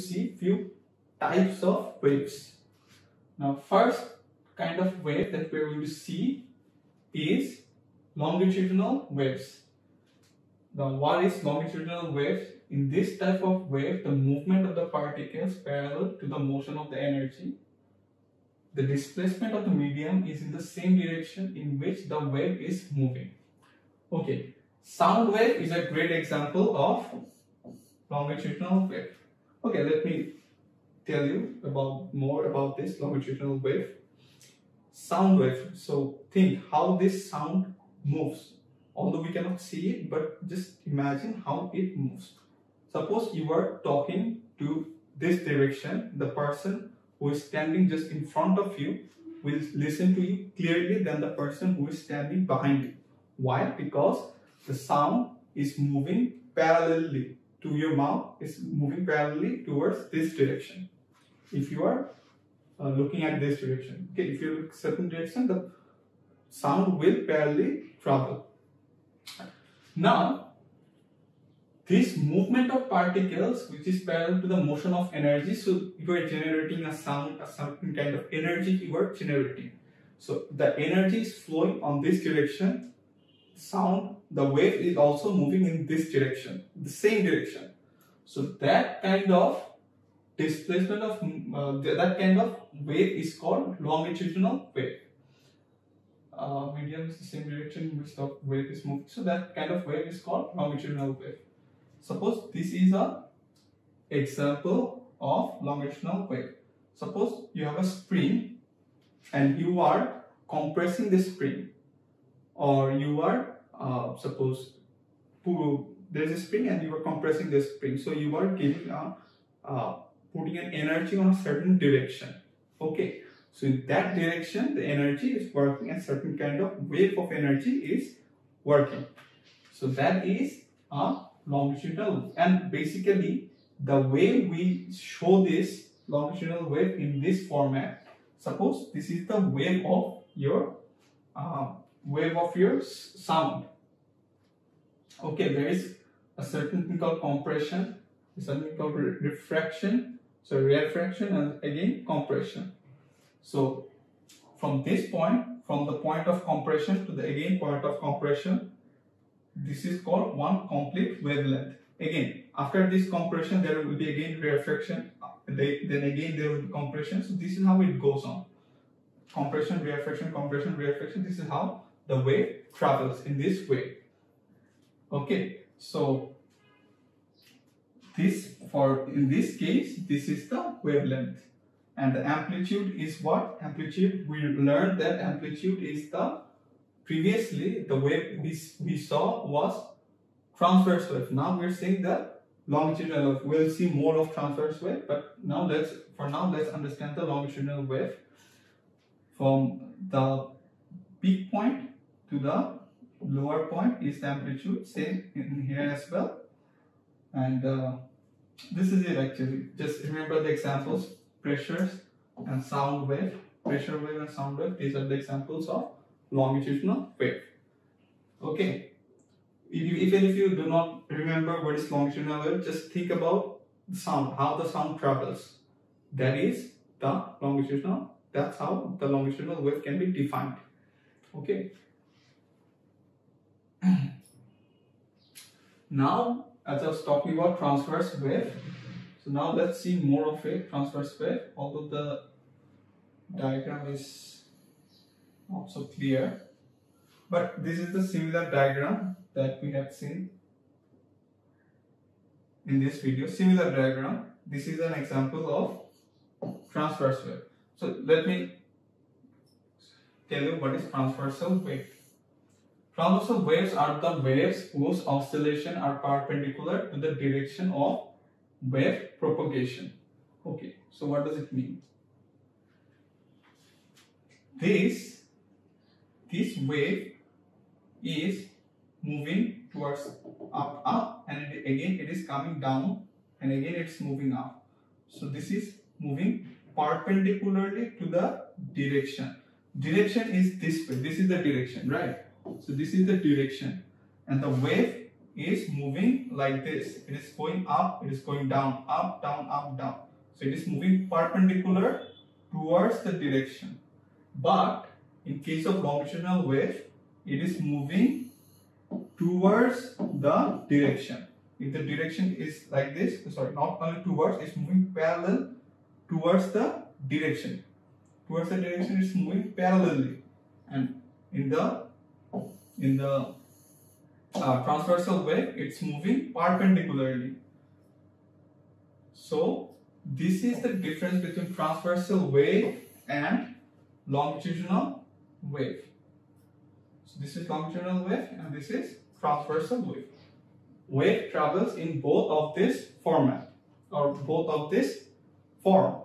see few types of waves. Now, first kind of wave that we're going to see is longitudinal waves. Now, what is longitudinal waves? In this type of wave, the movement of the particles parallel to the motion of the energy. The displacement of the medium is in the same direction in which the wave is moving. Okay, sound wave is a great example of longitudinal wave. Okay, let me tell you about more about this longitudinal wave. Sound wave. So think how this sound moves. Although we cannot see it, but just imagine how it moves. Suppose you are talking to this direction, the person who is standing just in front of you will listen to you clearly than the person who is standing behind you. Why? Because the sound is moving parallelly to your mouth, is moving parallelly towards this direction. If you are looking at this direction, okay, if you look certain direction, the sound will parallelly travel. Now, this movement of particles, which is parallel to the motion of energy, so you are generating a sound, a certain kind of energy you are generating. So the energy is flowing on this direction, sound, the wave is also moving in this direction, the same direction. So that kind of displacement of, that kind of wave is called longitudinal wave. Medium is the same direction in which the wave is moving. So that kind of wave is called longitudinal wave. Suppose this is an example of longitudinal wave. Suppose you have a spring and you are compressing the spring, or you are suppose there is a spring and you are compressing the spring. So you are giving a, putting an energy on a certain direction. Okay. So in that direction, the energy is working and certain kind of wave of energy is working. So that is a longitudinal. And basically, the way we show this longitudinal wave in this format, suppose this is the wave of your sound. Okay, there is a certain thing called compression, something called refraction, so refraction and again compression. So from this point, from the point of compression to the again point of compression, this is called one complete wavelength. Again, after this compression, there will be again refraction, then again there will be compression. So this is how it goes on. Compression, refraction, compression, refraction. This is how the wave travels in this way. Okay, so in this case, this is the wavelength. And the amplitude is what? Amplitude, we learned that amplitude is the, previously the wave we saw was transverse wave. Now we're seeing the longitudinal wave. We'll see more of transverse wave, but now let's understand the longitudinal wave from the peak point to the lower point is the amplitude, same in here as well. And this is it actually. Just remember the examples. Pressures and sound wave, pressure wave and sound wave, these are the examples of longitudinal wave. Okay, even if you do not remember what is longitudinal wave, just think about the sound, how the sound travels. That is the longitudinal, that's how the longitudinal wave can be defined. Okay. Now, as I was talking about transverse wave, so now let's see more of a transverse wave, although the diagram is not so clear. But this is the similar diagram that we have seen in this video. Similar diagram, this is an example of transverse wave. So let me tell you what is transversal wave. Transversal waves are the waves whose oscillation are perpendicular to the direction of wave propagation. Okay, so what does it mean? This wave is moving towards up, and again it is coming down, and again it's moving up. So this is moving perpendicularly to the direction. Direction is this way. This is the direction, right? So this is the direction, and the wave is moving like this. It is going up, it is going down, up, down, up, down. So it is moving perpendicular towards the direction. But in case of longitudinal wave, it is moving towards the direction. If the direction is like this, sorry, not only towards, it's moving parallel towards the direction. Towards the direction, it's moving parallelly. And in the transversal wave, it's moving perpendicularly. So this is the difference between transversal wave and longitudinal wave. So this is longitudinal wave and this is transversal wave. Wave travels in both of this form.